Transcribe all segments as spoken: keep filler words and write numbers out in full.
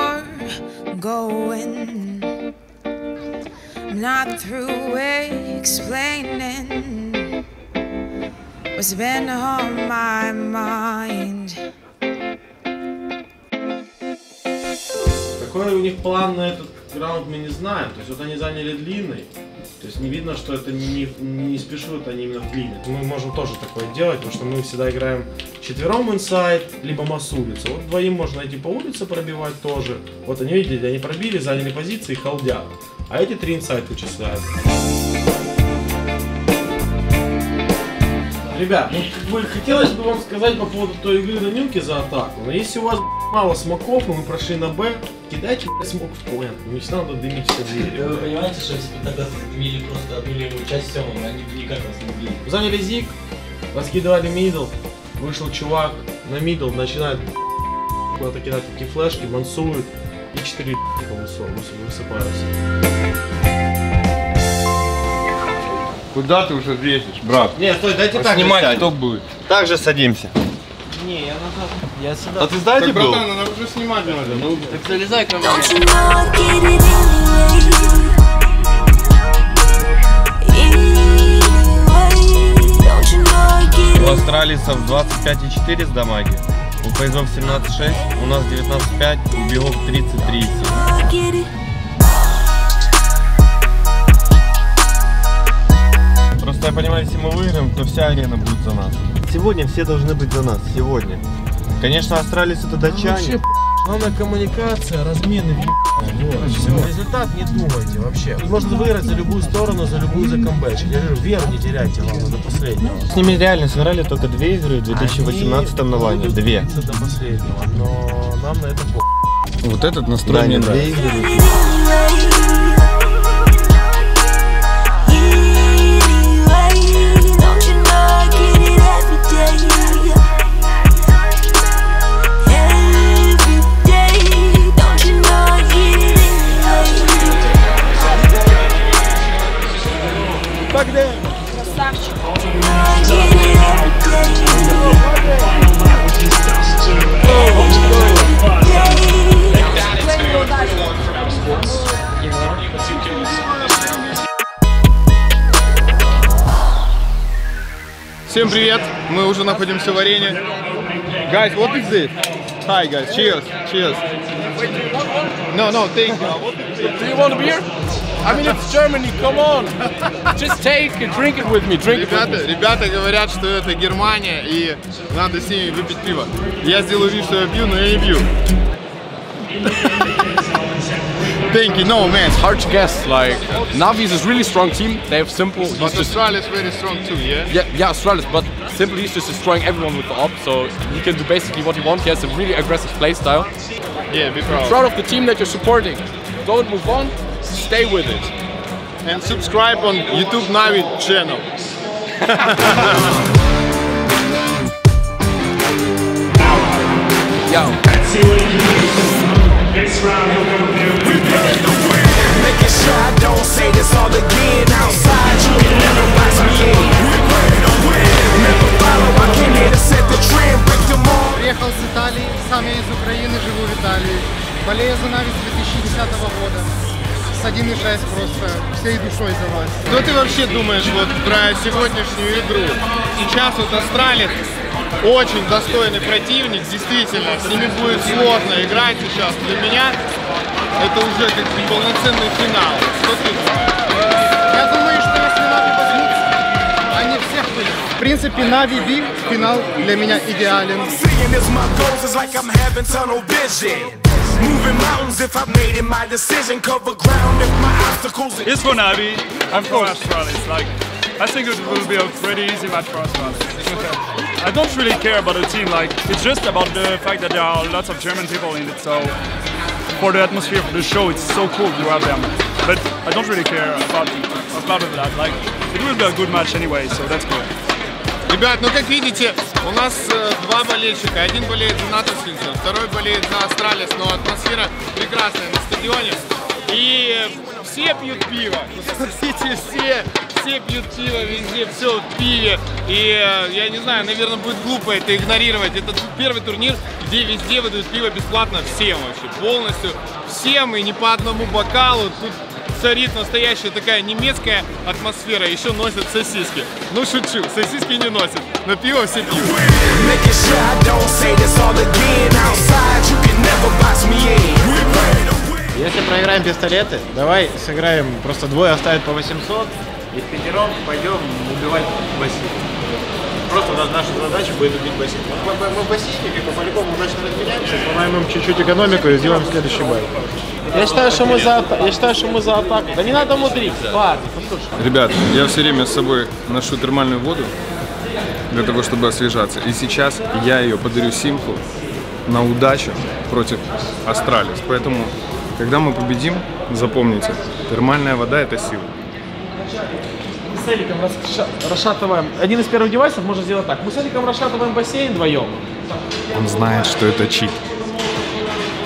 are going. I'm not through explaining what's been on my mind. Какой у них план на этот раунд, мы не знаем. То есть вот они заняли длинный. То есть не видно, что это не, не спешут они именно в длине. Мы можем тоже такое делать, потому что мы всегда играем четвером инсайд, либо масс улица. Вот двоим можно идти по улице пробивать тоже. Вот они, видели, они пробили, заняли позиции и холдят. А эти три инсайд вычисляют. Ребят, ну как бы хотелось бы вам сказать по поводу той игры на милке за атаку. Но если у вас мало смоков, но мы прошли на Б, кидайте смок в поинт. Ну не надо дымить все двери. Вы понимаете, что если бы тогда дымили просто одну левую часть сёмы, они бы никак нас не убили. Заняли зиг, раскидывали мидл, вышел чувак на мидл, начинает куда-то кидать такие флешки, мансует и четыре высыпаются. Куда ты уже весишь, брат? Нет, стой, дайте так. Снимать, кто будет. Так же садимся. Не, я назад. Я сюда. А ты сзади так, был? Братан, надо уже снимать надо. Ну, так залезай ко мне. У астралисов двадцать пять и четыре с дамаги. У фейзов семнадцать и шесть, у нас девятнадцать и пять, у бегов тридцать и тридцать. Просто я понимаю, если мы выиграем, то вся арена будет за нас. Сегодня все должны быть за нас. Сегодня. Конечно, астралис это датчане. Вообще, главная коммуникация, размены, вот. Результат не думайте вообще. Можно выиграть за любую сторону, за любую закомбэч. Я говорю, веру не теряйте вам до последнего. С ними реально сыграли только две игры в две тысячи восемнадцатом на лане. Две. До последнего, но нам на это по***. Вот этот настрой да, мне нравится. Всем привет! Мы уже находимся в арене. Guys, what is this? Hi guys, cheers, cheers. No, no, thank you. Do you want a beer? I mean, it's Germany, come on. Just take it, drink it with me, drink it with me. Ребята говорят, что это Германия и надо с ними выпить пиво. Я сделаю вид, что я пью, но я не пью. Thank you. No man, it's hard to guess. Like Navis is a really strong team. They have s1mple. But Astralis is very strong too, yeah. Yeah, yeah, Astralis. But s1mple he's just destroying everyone with the op, so he can do basically what he wants. He has a really aggressive play style. Yeah, be proud. Be proud of the team that you're supporting. Don't move on. Stay with it. And subscribe on YouTube Navi channel. Yo. Next round, we're gonna do it. We play the win. Making sure I don't say this all again. Outside, you can never box me in. We play the win. Never follow, I came here to set the trend, break them all. Приехал с Италии, сам я из Украины, живу в Италии. Болею за Нави с две тысячи десятого года. С один и шесть просто, всей душой за вас. Что ты вообще думаешь вот про сегодняшнюю игру? Сейчас вот Астралис очень достойный противник, действительно, с ними будет сложно играть сейчас. Для меня это уже как полноценный финал. Что ты думаешь? Я думаю, что если Нави возьмут, они всех выйдут. В принципе, Нави Би финал для меня идеален. It's for Navi, I'm for Astralis. Like, I think it will be a pretty easy match for Astralis. I don't really care about the team, like, it's just about the fact that there are lots of German people in it, so for the atmosphere, for the show, it's so cool to have them, but I don't really care about, about that, like, it will be a good match anyway, so that's cool. Ребят, ну как видите, у нас э, два болельщика, один болеет за Natus Vincere, второй болеет за Astralis, но атмосфера прекрасная на стадионе, и э, все пьют пиво, все, все, все. все пьют пиво, везде все в пиве. И я не знаю, наверное, будет глупо это игнорировать. Это первый турнир, где везде выдают пиво бесплатно всем вообще, полностью всем и не по одному бокалу. Тут царит настоящая такая немецкая атмосфера. Еще носят сосиски. Ну шучу, сосиски не носят, но пиво все пьют. Если проиграем пистолеты, давай сыграем, просто двое оставят по восемьсот. И пятером пойдем убивать бассейн. Просто наша задача будет убить бассейн. Мы в бассейне, как по-любому удачно разделяемся. Сломаем им чуть-чуть экономику и сделаем следующий бай. Я считаю, что мы за, я считаю, что мы за атаку. Да не надо мудрить. Ладно, послушай. Ребят, я все время с собой ношу термальную воду для того, чтобы освежаться. И сейчас я ее подарю с импл на удачу против Астралис. Поэтому, когда мы победим, запомните, термальная вода – это сила. Мы с Эликом расшатываем. Один из первых девайсов можно сделать так. Мы с Эликом расшатываем бассейн вдвоем. Он знает, что это чит.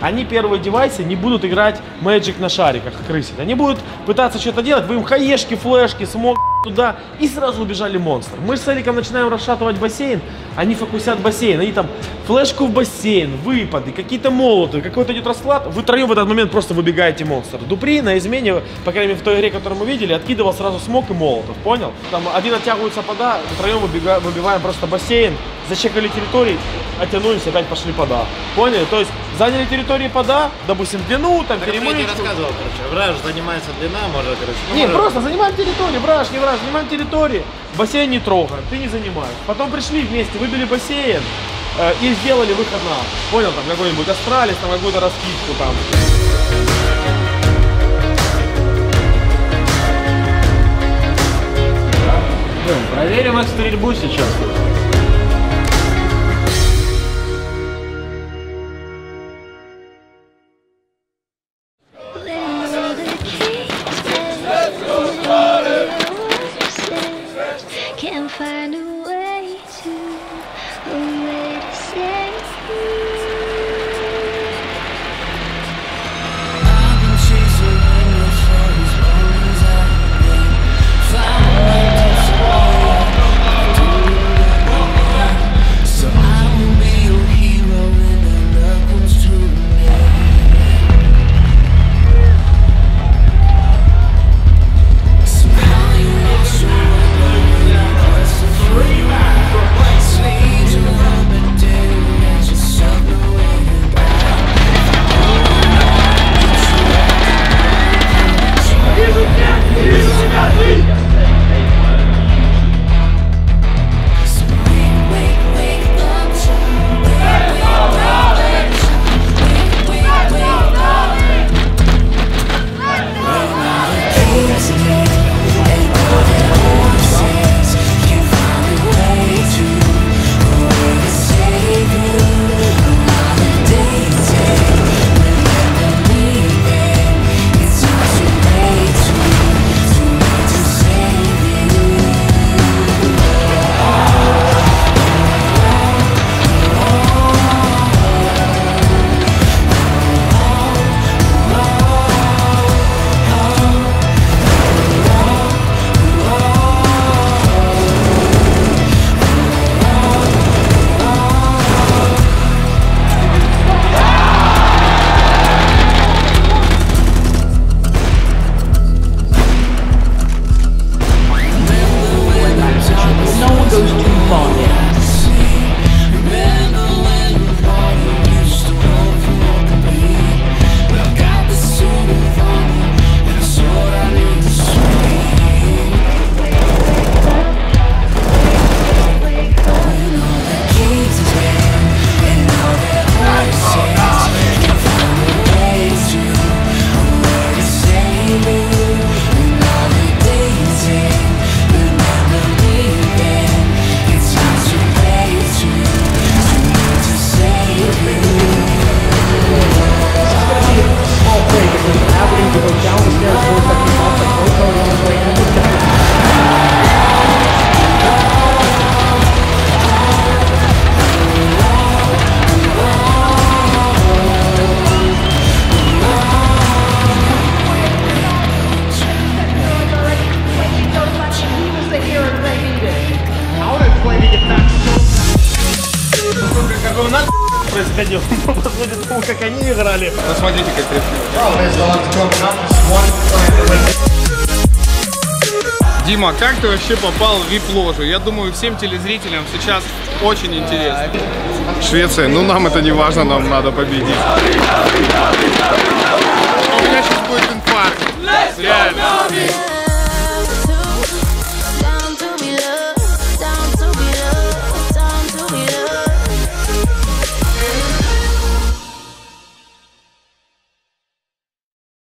Они первые девайсы не будут играть мэджик на шариках, крысит. Они будут пытаться что-то делать, вы им хаешки, флешки, смог туда, и сразу убежали монстр. Мы с Эликом начинаем расшатывать бассейн, они фокусят бассейн, они там флешку в бассейн, выпады, какие-то молоты, какой-то идет расклад. Вы втроем в этот момент просто выбегаете монстр. Дупри на измене, по крайней мере в той игре, которую мы видели, откидывал сразу смог и молотов, понял? Там один оттягивает сапода, втроем выбегаем, выбиваем просто бассейн, зачекали территории, оттянулись и опять пошли пода. Поняли? То есть заняли территорию пода, допустим, длину, там перемычку. Я не рассказывал, короче, враж занимается длина, может, короче. Ну, не, может... просто занимаем территорию, враж, не враж, занимаем территорию, бассейн не трогаем, ты не занимаешь. Потом пришли вместе, выбили бассейн э, и сделали выход на, понял, там какой-нибудь Астралис, там какую-то раскидку там. Да, проверим их стрельбу сейчас. тому, как они играли. Ну смотрите, как красиво. Дима, как ты вообще попал в вип-ложу? Я думаю, всем телезрителям сейчас очень интересно. Швеция, ну нам это не важно, нам надо победить.